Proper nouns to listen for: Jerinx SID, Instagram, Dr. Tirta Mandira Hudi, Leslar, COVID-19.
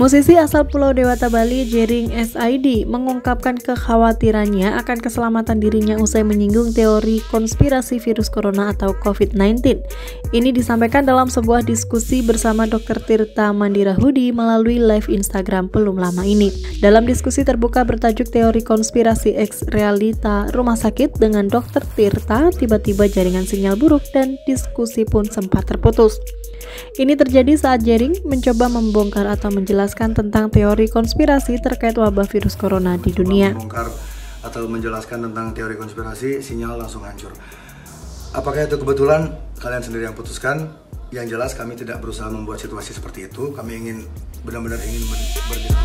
Musisi asal Pulau Dewata, Bali, Jerinx SID mengungkapkan kekhawatirannya akan keselamatan dirinya usai menyinggung teori konspirasi virus corona atau COVID-19. Ini disampaikan dalam sebuah diskusi bersama Dr. Tirta Mandira Hudi melalui live Instagram belum lama ini. Dalam diskusi terbuka bertajuk teori konspirasi X realita rumah sakit dengan Dr. Tirta, tiba-tiba jaringan sinyal buruk dan diskusi pun sempat terputus. Ini terjadi saat Jering mencoba membongkar atau menjelaskan tentang teori konspirasi terkait wabah virus corona di dunia. Membongkar atau menjelaskan tentang teori konspirasi, sinyal langsung hancur. Apakah itu kebetulan? Kalian sendiri yang putuskan. Yang jelas kami tidak berusaha membuat situasi seperti itu. Kami ingin benar-benar ingin berdiskusi.